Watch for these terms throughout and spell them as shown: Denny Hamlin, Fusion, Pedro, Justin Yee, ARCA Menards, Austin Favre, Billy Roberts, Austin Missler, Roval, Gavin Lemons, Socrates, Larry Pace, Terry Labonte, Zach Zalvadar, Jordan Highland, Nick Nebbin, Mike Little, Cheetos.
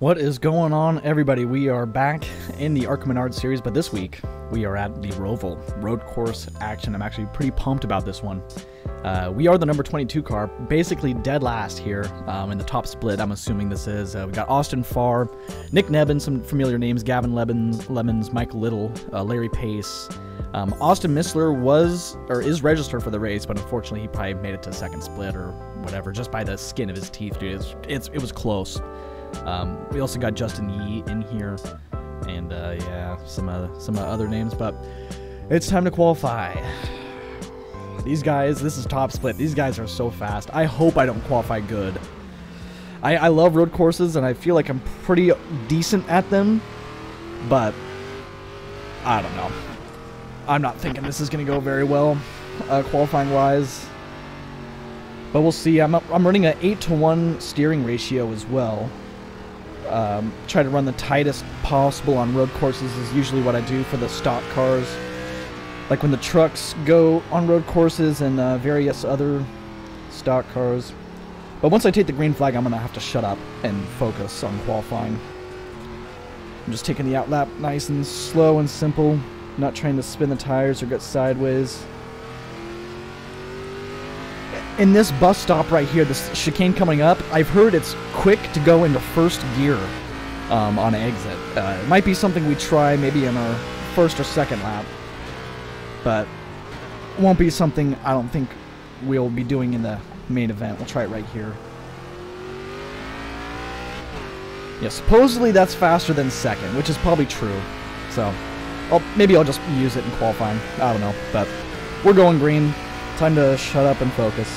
What is going on, everybody? We are back in the ARCA Menards series, but this week we are at the Roval road course action. I'm actually pretty pumped about this one. We are the number 22 car, basically dead last here in the top split. I'm assuming this is. We got Austin Favre, Nick Nebbin, some familiar names, Gavin Lemons, Mike Little, Larry Pace. Austin Missler was or is registered for the race, but unfortunately he probably made it to second split or whatever just by the skin of his teeth, dude. It was close. We also got Justin Yee in here, and yeah, some other names. But it's time to qualify. These guys, this is top split. These guys are so fast. I hope I don't qualify good. I love road courses, and I feel like I'm pretty decent at them. But I don't know. I'm not thinking this is going to go very well, qualifying wise. But we'll see. I'm running an 8-to-1 steering ratio as well. Try to run the tightest possible on road courses is usually what I do for the stock cars. Like when the trucks go on road courses and various other stock cars. But once I take the green flag, I'm going to have to shut up and focus on qualifying. I'm just taking the outlap nice and slow and simple. Not trying to spin the tires or get sideways. In this bus stop right here, this chicane coming up, I've heard it's quick to go into first gear on exit. It might be something we try maybe in our first or second lap, but it won't be something I don't think we'll be doing in the main event. We'll try it right here. Yeah, supposedly that's faster than second, which is probably true. So, well, maybe I'll just use it in qualifying. I don't know, but we're going green. Time to shut up and focus.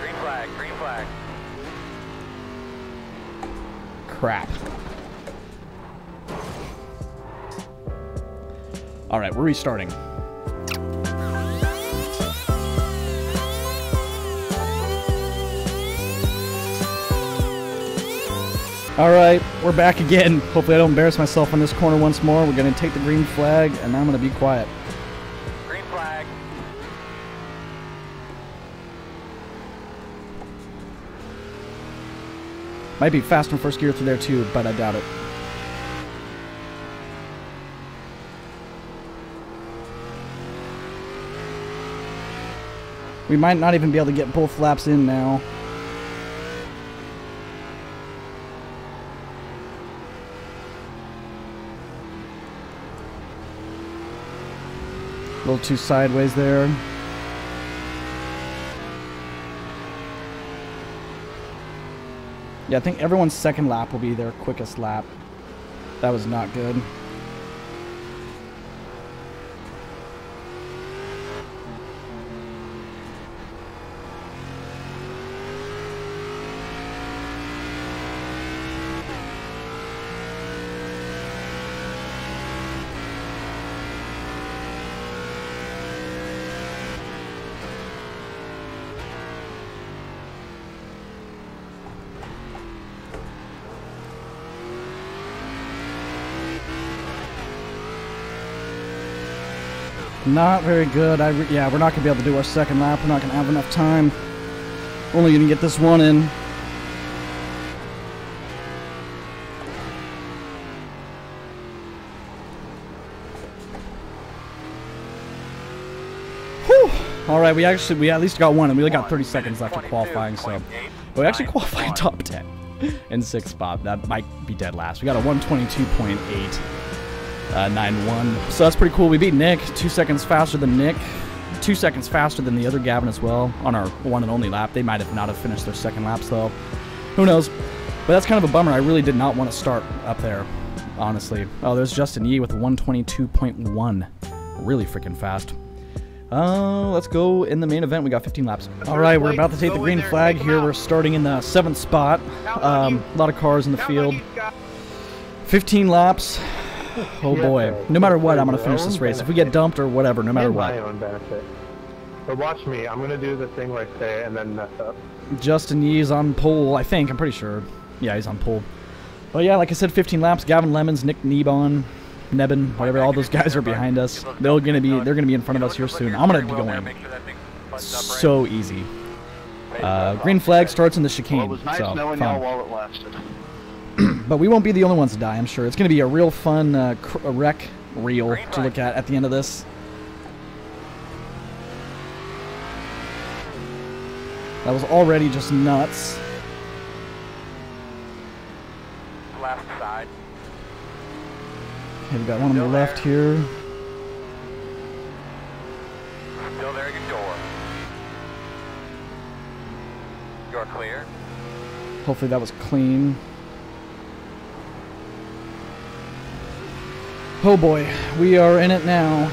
Green flag, green flag. Crap. All right, we're restarting. All right, we're back again. Hopefully I don't embarrass myself on this corner once more. We're gonna take the green flag and I'm gonna be quiet. Green flag. Might be fast in first gear through there too, but I doubt it. We might not even be able to get both laps in now. A little too sideways there. Yeah, I think everyone's second lap will be their quickest lap. That was not good. Not very good. Yeah, we're not going to be able to do our second lap. We're not going to have enough time. Only going to get this one in. Whew! All right, we at least got one, and we only got 30 seconds left of qualifying, so we actually qualified top 10 in sixth spot. That might be dead last. We got a 122.8. 9-1. So that's pretty cool. We beat Nick 2 seconds faster than Nick, 2 seconds faster than the other Gavin as well on our one and only lap. They might have not have finished their second laps though. Who knows? But that's kind of a bummer. I really did not want to start up there, honestly. Oh, there's Justin Yee with 122.1. Really freaking fast. Let's go in the main event. We got 15 laps. All right, we're about to take the green flag here. We're starting in the seventh spot. A lot of cars in the field. 15 laps. Oh boy. No matter what, I'm going to finish this race. If we get dumped or whatever, no matter what. But watch me. I'm going to do the thing where I say and then mess up. Justin Yee's on pole, I think. I'm pretty sure. Yeah, he's on pole. But yeah, like I said, 15 laps. Gavin Lemons, Nick Nebbin, whatever. All those guys are behind us. They're going to be in front of us here soon. I'm going to be going so easy. Green flag starts in the chicane. So fun. But we won't be the only ones to die, I'm sure. It's going to be a real fun wreck reel to look at the end of this. That was already just nuts. Left side. Okay, we've got one on the left here. Still there, your door. You're clear. Hopefully that was clean. Oh boy, we are in it now.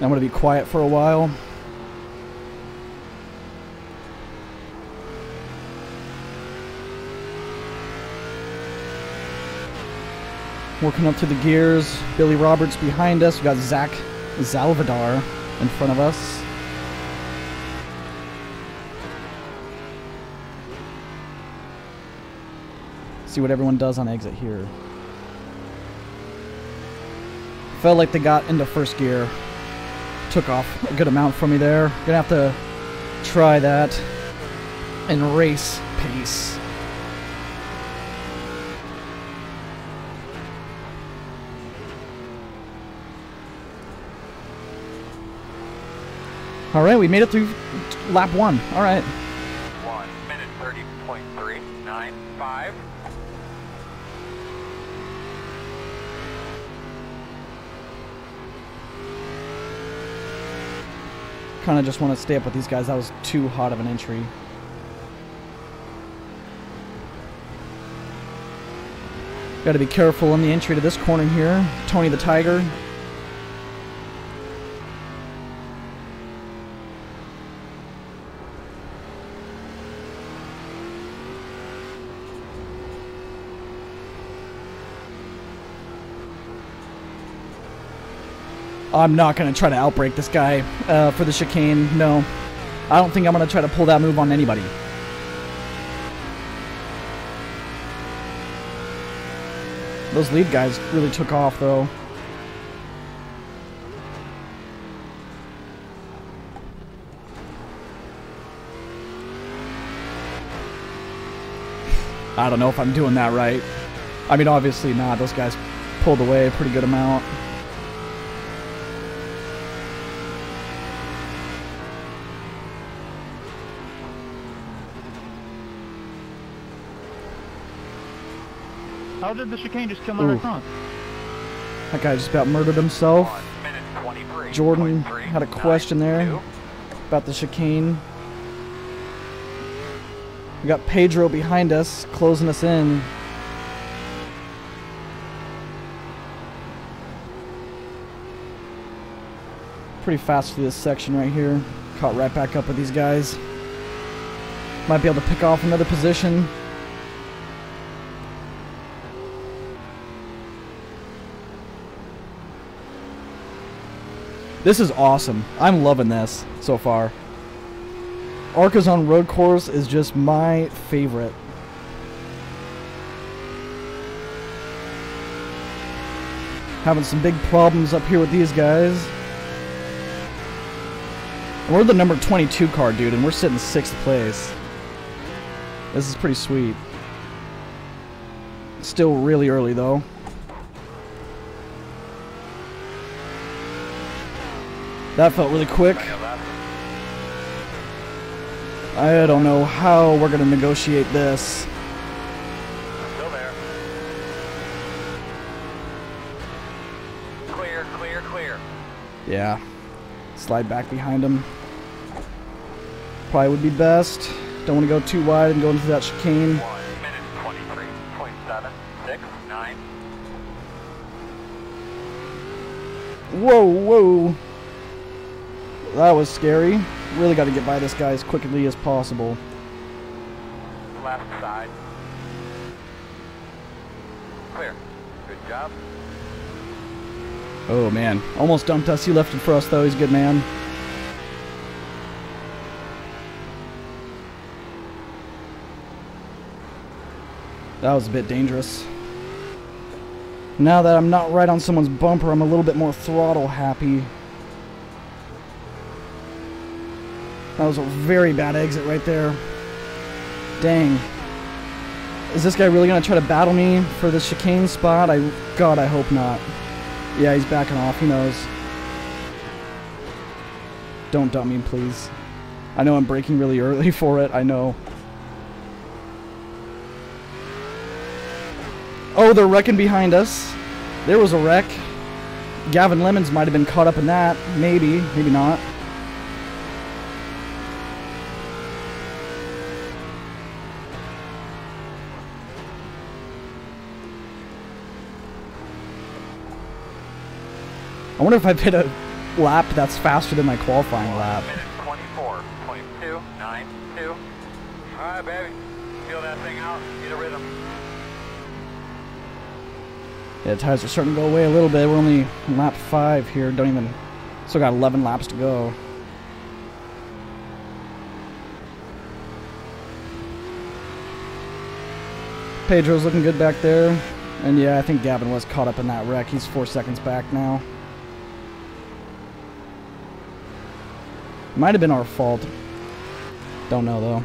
I'm going to be quiet for a while. Working up to the gears. Billy Roberts behind us. We've got Zach Zalvadar in front of us. See what everyone does on exit here. Felt like they got into first gear. Took off a good amount from me there. Gonna have to try that and race pace. All right, we made it through lap one. All right. 1:30.395. Kind of just want to stay up with these guys. That was too hot of an entry. Got to be careful in the entry to this corner here. Tony the Tiger. I'm not going to try to outbrake this guy for the chicane. No, I don't think I'm going to try to pull that move on anybody. Those lead guys really took off, though. I don't know if I'm doing that right. I mean, obviously not. Those guys pulled away a pretty good amount. How did the chicane just come out in front? That guy just about murdered himself. Jordan had a question there about the chicane. We got Pedro behind us, closing us in. Pretty fast through this section right here. Caught right back up with these guys. Might be able to pick off another position. This is awesome. I'm loving this so far. ARCA's on road course is just my favorite. Having some big problems up here with these guys. We're the number 22 car, dude, and we're sitting 6th place. This is pretty sweet. Still really early, though. That felt really quick. I don't know how we're gonna negotiate this. Still there. Clear, clear, clear. Yeah. Slide back behind him. Probably would be best. Don't want to go too wide and go into that chicane. 1:23.769. Whoa, whoa. That was scary. Really got to get by this guy as quickly as possible. Left side. Clear. Good job. Oh, man. Almost dumped us. He left it for us, though. He's a good man. That was a bit dangerous. Now that I'm not right on someone's bumper, I'm a little bit more throttle happy. That was a very bad exit right there. Dang. Is this guy really going to try to battle me for the chicane spot? God, I hope not. Yeah, he's backing off. He knows. Don't dump me, please. I know I'm braking really early for it. I know. Oh, they're wrecking behind us. There was a wreck. Gavin Lemons might have been caught up in that. Maybe. Maybe not. I wonder if I've hit a lap that's faster than my qualifying lap. 24.292. Alright, baby. Feel that thing out. Get a rhythm. Yeah, the tires are starting to go away a little bit. We're only lap 5 here. Don't even... Still got 11 laps to go. Pedro's looking good back there. And yeah, I think Gavin was caught up in that wreck. He's 4 seconds back now. Might have been our fault. Don't know, though.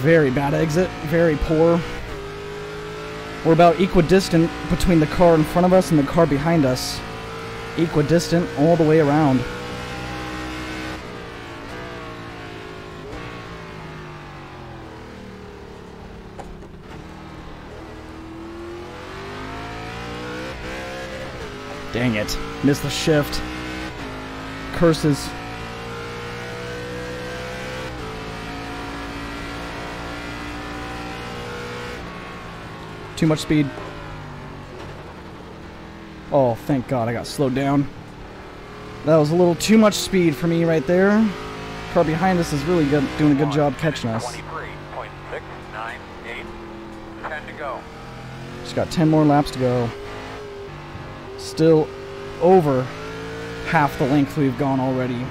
Very bad exit. Very poor. We're about equidistant between the car in front of us and the car behind us. Equidistant all the way around. Dang it. Missed the shift. Curses. Too much speed. Oh, thank God I got slowed down. That was a little too much speed for me right there. The car behind us is really good, doing a good job catching us. 23.698. 10 to go. Just got 10 more laps to go. Still over half the length we've gone already.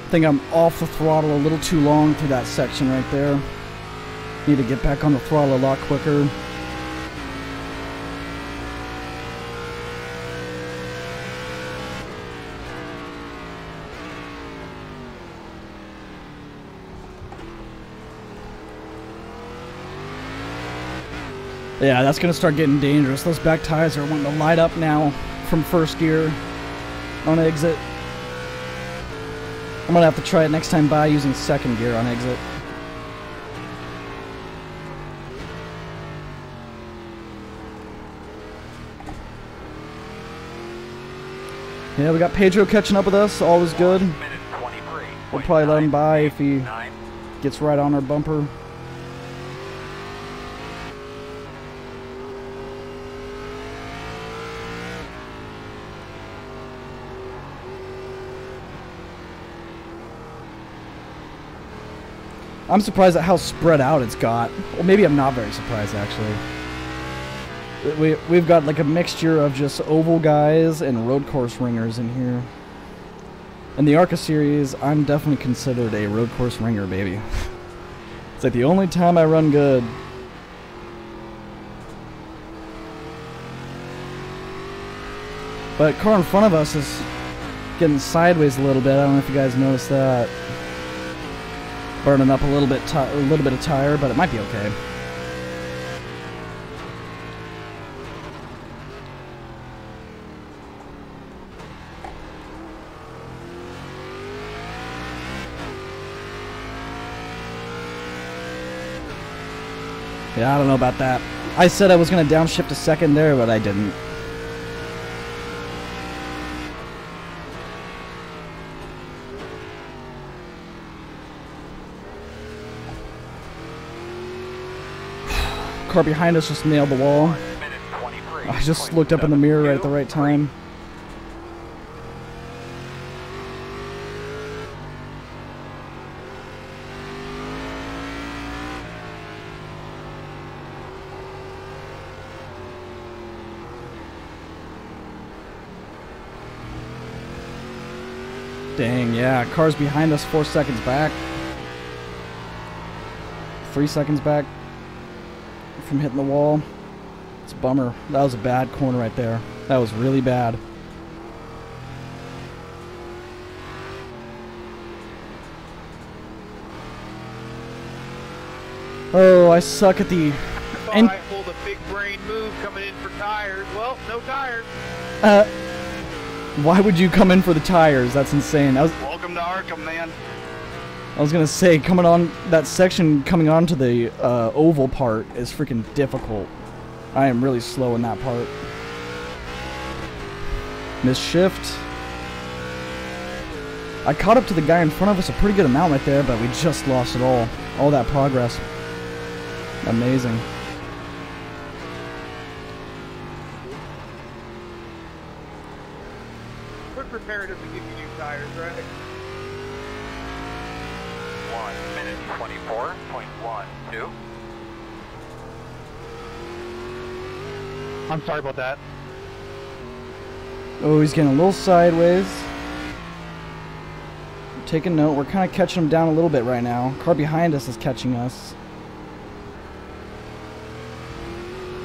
I think I'm off the throttle a little too long through that section right there. Need to get back on the throttle a lot quicker. Yeah, that's going to start getting dangerous. Those back tires are wanting to light up now from first gear on exit. I'm going to have to try it next time by using second gear on exit. Yeah, we got Pedro catching up with us. All is good. We'll probably let him by if he gets right on our bumper. I'm surprised at how spread out it's got. Well, maybe I'm not very surprised, actually. We've got like a mixture of just oval guys and road course ringers in here. In the ARCA series, I'm definitely considered a road course ringer, baby. It's like the only time I run good. But car in front of us is getting sideways a little bit. I don't know if you guys noticed that. Burning up a little bit of tire, but it might be okay. Yeah, I don't know about that. I said I was going to downshift to second there, but I didn't. car behind us just nailed the wall. I just looked up in the mirror right at the right time. Dang, yeah, car's behind us 4 seconds back. 3 seconds back from hitting the wall. It's a bummer. That was a bad corner right there. That was really bad. Oh, I suck at the... And I pulled a big brain move coming in for tires. Well, no tires. Why would you come in for the tires? That's insane. Welcome to Arkham, man. I was gonna say, coming on that section, coming on to the oval part is freaking difficult. I am really slow in that part. Missed shift. I caught up to the guy in front of us a pretty good amount right there, but we just lost it all. All that progress. Amazing. Comparative to give you new tires, right? 1:24.12. I'm sorry about that. Oh, he's getting a little sideways. Take a note. We're kind of catching him down a little bit right now. Car behind us is catching us.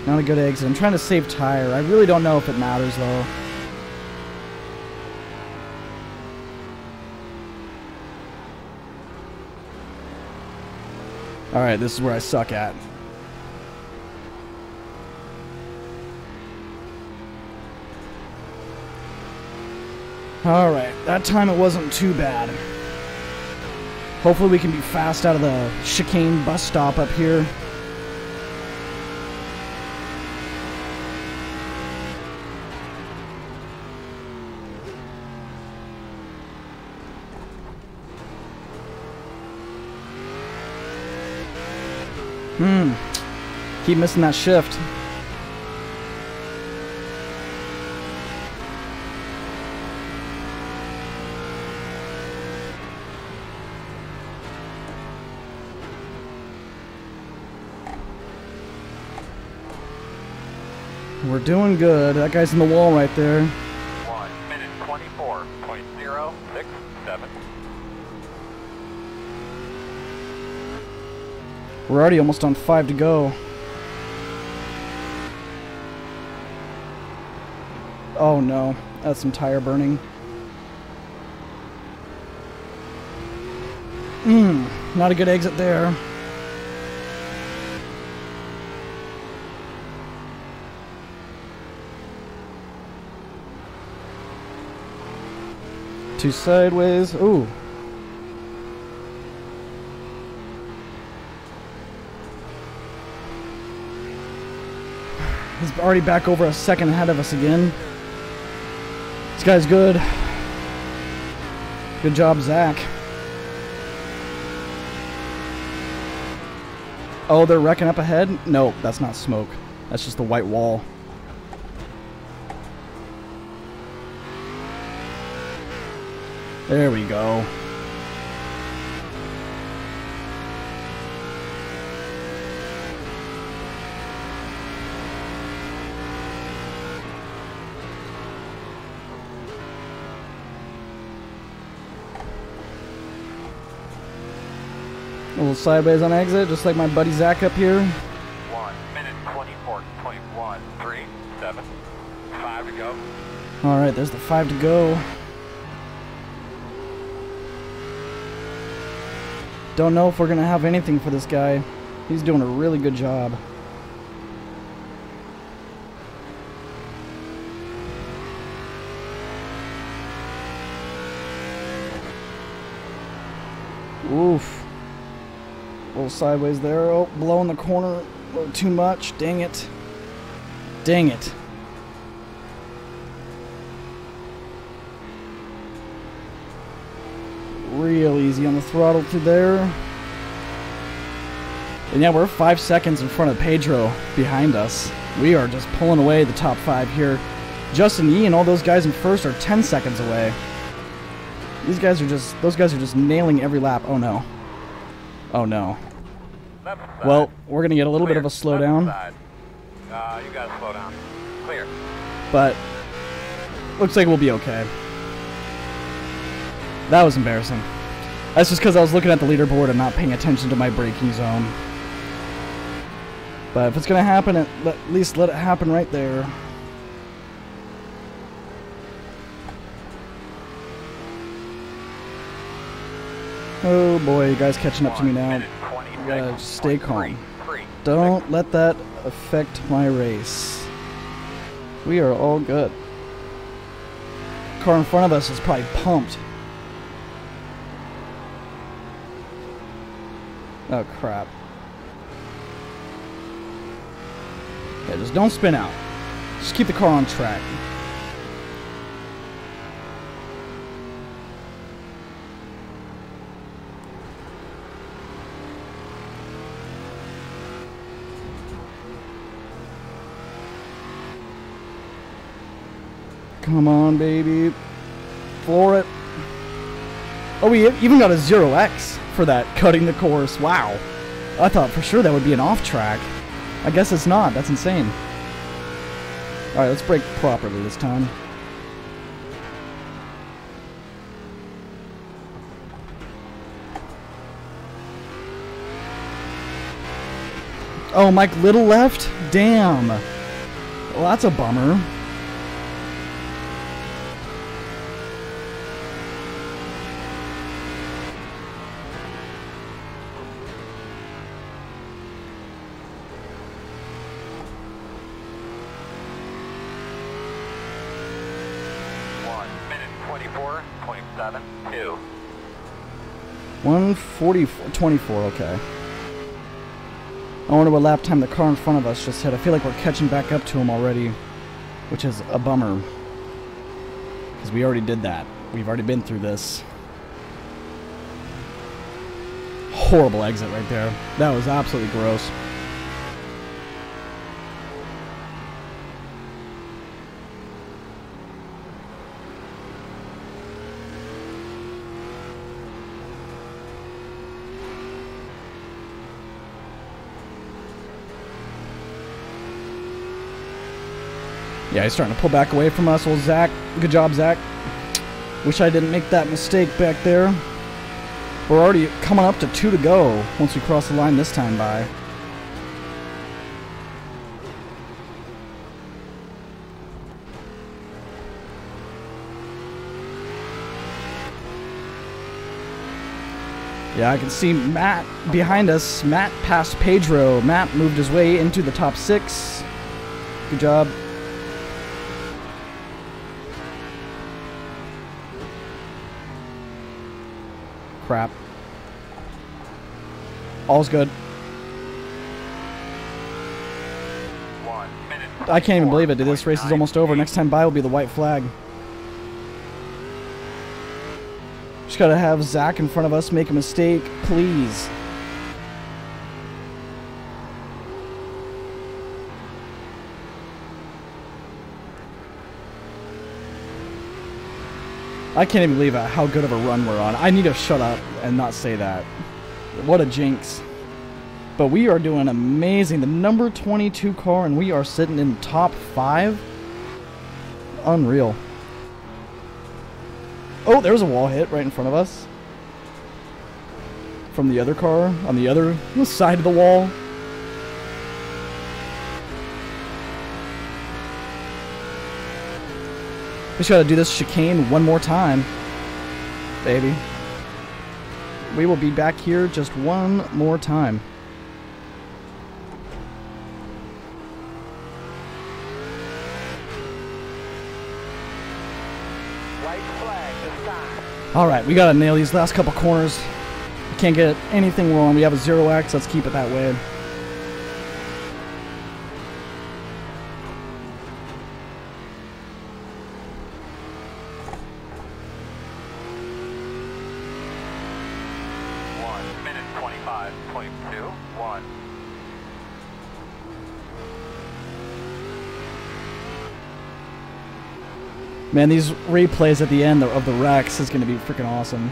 Not a good exit. I'm trying to save tire. I really don't know if it matters though. Alright, this is where I suck at. Alright, that time it wasn't too bad. Hopefully we can be fast out of the chicane bus stop up here. Keep missing that shift. We're doing good. That guy's in the wall right there. 1:24.067. We're already almost on 5 to go. Oh no, that's some tire burning. Not a good exit there. Two sideways. Ooh. He's already back over a second ahead of us again. This guy's good. Good job, Zach. Oh, they're wrecking up ahead? No, that's not smoke. That's just the white wall. There we go. A little sideways on exit, just like my buddy Zach up here. 1:24.137. 5 to go. Alright, there's the 5 to go. Don't know if we're going to have anything for this guy. He's doing a really good job. Oof. Little sideways there. Oh, blowing the corner a little too much. Dang it. Dang it. Real easy on the throttle through there. And yeah, we're 5 seconds in front of Pedro behind us. We are just pulling away the top five here. Justin Yee and all those guys in first are 10 seconds away. These guys are just, those guys are just nailing every lap. Oh no. Oh no. Well, we're going to get a little bit of a slowdown. You got to slow down. Clear. But looks like we'll be okay. That was embarrassing. That's just because I was looking at the leaderboard and not paying attention to my braking zone. But if it's going to happen, at least let it happen right there. Oh boy, you guys catching up to me now. You gotta stay calm. Don't let that affect my race. We are all good. The car in front of us is probably pumped. Oh crap. Yeah, just don't spin out. Just keep the car on track. Come on, baby. For it. Oh, we even got a 0x for that, cutting the course. Wow. I thought for sure that would be an off track. I guess it's not. That's insane. All right, let's brake properly this time. Oh, Mike Little left? Damn. Well, that's a bummer. .24, okay. I wonder what lap time the car in front of us just hit. I feel like we're catching back up to him already, which is a bummer. Because we already did that. We've already been through this. Horrible exit right there. That was absolutely gross. Yeah, he's starting to pull back away from us. Well, Zach, good job, Zach. Wish I didn't make that mistake back there. We're already coming up to 2 to go once we cross the line this time by. Yeah, I can see Matt behind us. Matt passed Pedro. Matt moved his way into the top 6. Good job. Crap. All's good. I can't even believe it. This race is almost over. Next time by will be the white flag. Just gotta have Zach in front of us make a mistake, please. I can't even believe how good of a run we're on. I need to shut up and not say that. What a jinx. But we are doing amazing. The number 22 car, and we are sitting in top 5. Unreal. Oh, there's a wall hit right in front of us. From the other car on the other side of the wall. Just gotta do this chicane one more time, baby. We will be back here just one more time. White flag this time. All right, we gotta nail these last couple corners. We can't get anything wrong. We have a 0x. Let's keep it that way. Man, these replays at the end of the wrecks is going to be freaking awesome.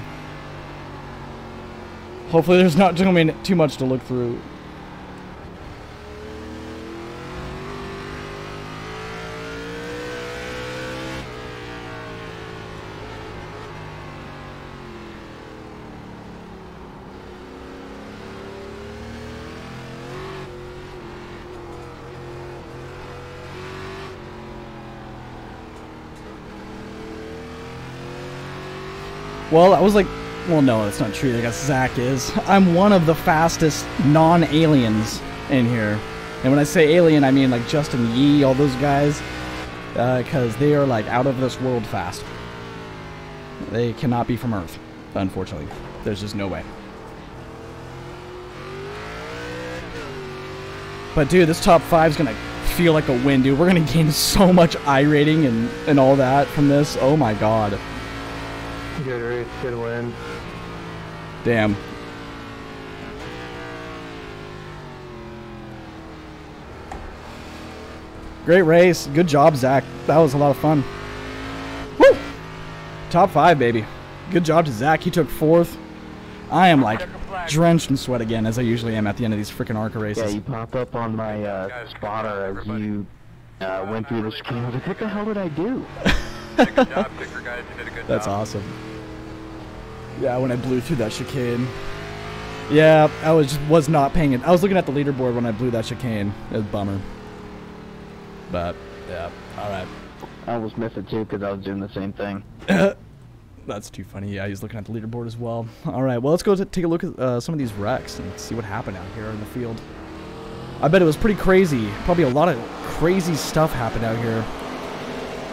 Hopefully there's not too much to look through. Well, I was like, well, no, that's not true. I guess Zach is. I'm one of the fastest non-aliens in here. And when I say alien, I mean like Justin Yee, all those guys. Because they are like out of this world fast. They cannot be from Earth, unfortunately. There's just no way. But dude, this top five is going to feel like a win, dude. We're going to gain so much I rating and all that from this. Oh my god. Good race, good win. Damn. Great race. Good job, Zach. That was a lot of fun. Woo! Top five, baby. Good job to Zach. He took fourth. I am like drenched in sweat again, as I usually am at the end of these freaking ARCA races. Yeah, you popped up on my spotter as you went through the screen. I was like, what the hell did I do? Good job, Dicker, guys. You did a good That's job. Awesome. Yeah, when I blew through that chicane. Yeah, I was not paying it. I was looking at the leaderboard when I blew that chicane. It was a bummer. But, yeah, alright. I almost missed it too because I was doing the same thing. That's too funny. Yeah, he's looking at the leaderboard as well. Alright, well, let's go take a look at some of these wrecks and see what happened out here in the field. I bet it was pretty crazy. Probably a lot of crazy stuff happened out here.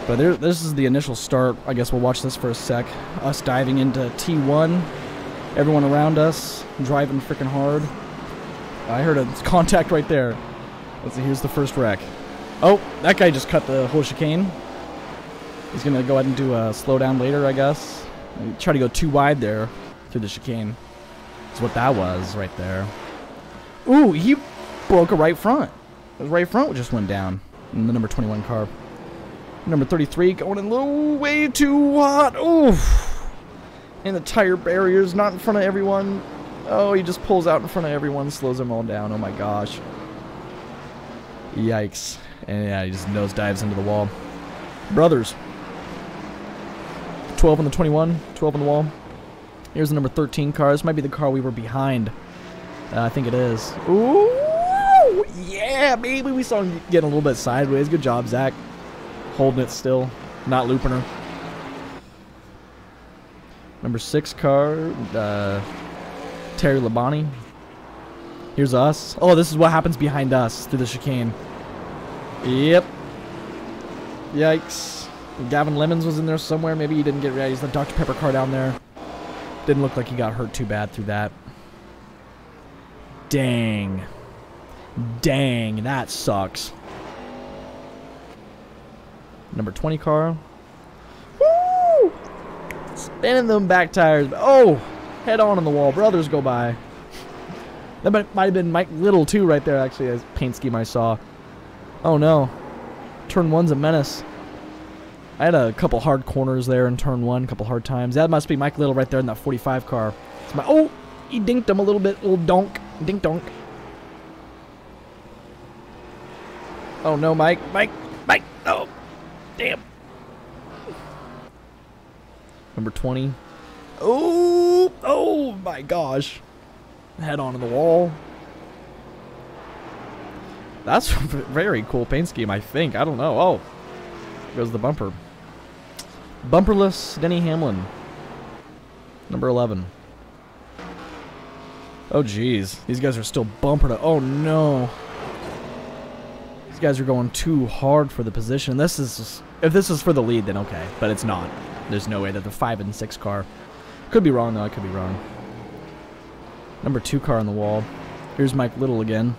But this is the initial start. I guess we'll watch this for a sec. Us diving into T1. Everyone around us driving freaking hard. I heard a contact right there. Let's see, here's the first wreck. Oh, that guy just cut the whole chicane. He's going to go ahead and do a slowdown later, I guess. Try to go too wide there through the chicane. That's what that was right there. Ooh, he broke a right front. His right front just went down in the number 21 car. Number 33 going in low, way too hot. Oof. And the tire barrier's not in front of everyone. Oh, he just pulls out in front of everyone, slows them all down. Oh my gosh. Yikes. And yeah, he just nosedives into the wall. Brothers. 12 on the 21, 12 on the wall. Here's the number 13 car. This might be the car we were behind. I think it is. Ooh, yeah, baby. We saw him getting a little bit sideways. Good job, Zach. Holding it still, not looping her. Number 6 car, Terry Labonte. Here's us. Oh, this is what happens behind us through the chicane. Yep. Yikes. Gavin Lemons was in there somewhere. Maybe he didn't get ready. He's the Dr. Pepper car down there. Didn't look like he got hurt too bad through that. Dang. Dang, that sucks. Number 20 car. Woo! Spinning them back tires. Oh! Head on the wall. Brothers go by. That might have been Mike Little, too, right there, actually, as paint scheme I saw. Oh, no. Turn 1's a menace. I had a couple hard corners there in turn 1, a couple hard times. That must be Mike Little right there in that 45 car. It's my, oh! He dinked him a little bit. Little donk. Dink donk. Oh, no, Mike. Mike! Mike! Oh! Damn. Number 20. Oh, oh my gosh. Head on to the wall. That's a very cool paint scheme, I think. I don't know. Oh, there goes the bumper. Bumperless Denny Hamlin. Number 11. Oh, geez. These guys are still bumpered up. Oh, no. These guys are going too hard for the position. This is just, if this is for the lead, then okay, but it's not. There's no way that the 5 and 6 car. Could be wrong though. I could be wrong. Number 2 car on the wall. Here's Mike Little again.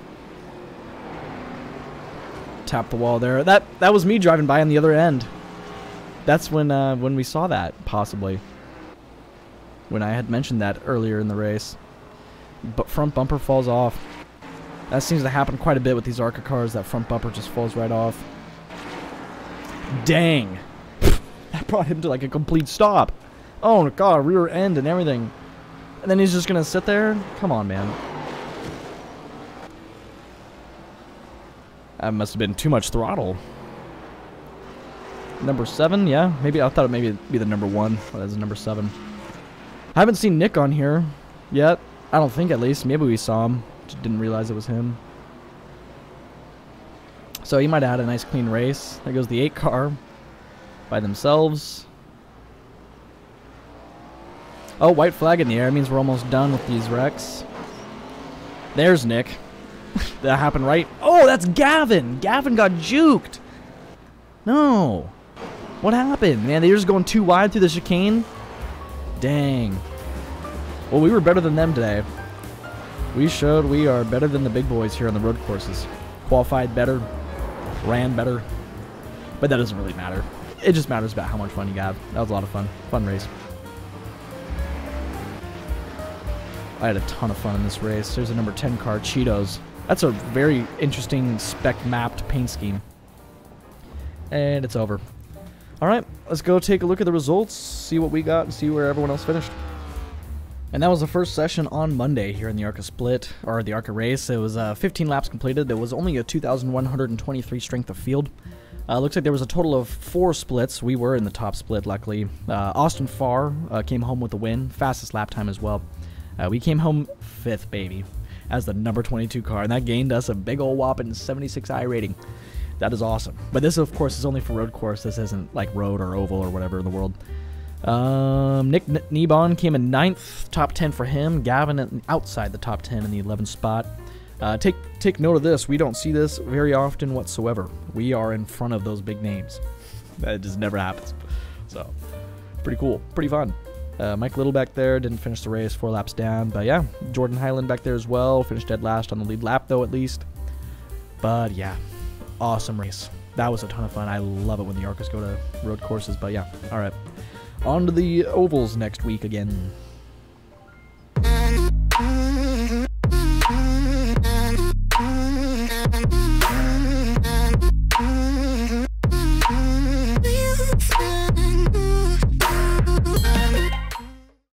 Tap the wall there. That was me driving by on the other end. That's when we saw that possibly. When I had mentioned that earlier in the race. But front bumper falls off. That seems to happen quite a bit with these ARCA cars. That front bumper just falls right off. Dang. That brought him to like a complete stop. Oh god, rear end and everything. And then he's just gonna sit there? Come on, man. That must have been too much throttle. Number 7, yeah. Maybe I thought it maybe be the number 1. Well, that's number 7. I haven't seen Nick on here yet. I don't think, at least. Maybe we saw him. Just didn't realize it was him. So he might have had a nice clean race. There goes the 8 car by themselves. Oh, white flag in the air. It means we're almost done with these wrecks. There's Nick. That happened right. Oh, that's Gavin. Gavin got juked. No. What happened, man? They were just going too wide through the chicane. Dang. Well, we were better than them today. We showed we are better than the big boys here on the road courses. Qualified better, ran better, but that doesn't really matter. It just matters about how much fun you got. That was a lot of fun. Fun race. I had a ton of fun in this race. There's a number 10 car, Cheetos. That's a very interesting spec-mapped paint scheme. And it's over. All right, let's go take a look at the results, see what we got, and see where everyone else finished. And that was the first session on Monday here in the ARCA Split, or the ARCA race. It was 15 laps completed. There was only a 2,123 strength of field. Looks like there was a total of 4 splits. We were in the top split, luckily. Austin Favre came home with the win, fastest lap time as well. We came home 5th, baby, as the number 22 car, and that gained us a big ol' whopping 76i rating. That is awesome. But this, of course, is only for road course. This isn't like road or oval or whatever in the world. Nick Nebbin came in 9th, top 10 for him. Gavin outside the top 10 in the 11th spot. Take note of this. We don't see this very often whatsoever. We are in front of those big names. That just never happens. So, pretty cool. Pretty fun. Mike Little back there, didn't finish the race, 4 laps down. But yeah, Jordan Highland back there as well. Finished dead last on the lead lap, though, at least. But yeah, awesome race. That was a ton of fun. I love it when the ARCAs go to road courses. But yeah, all right. On to the ovals next week again.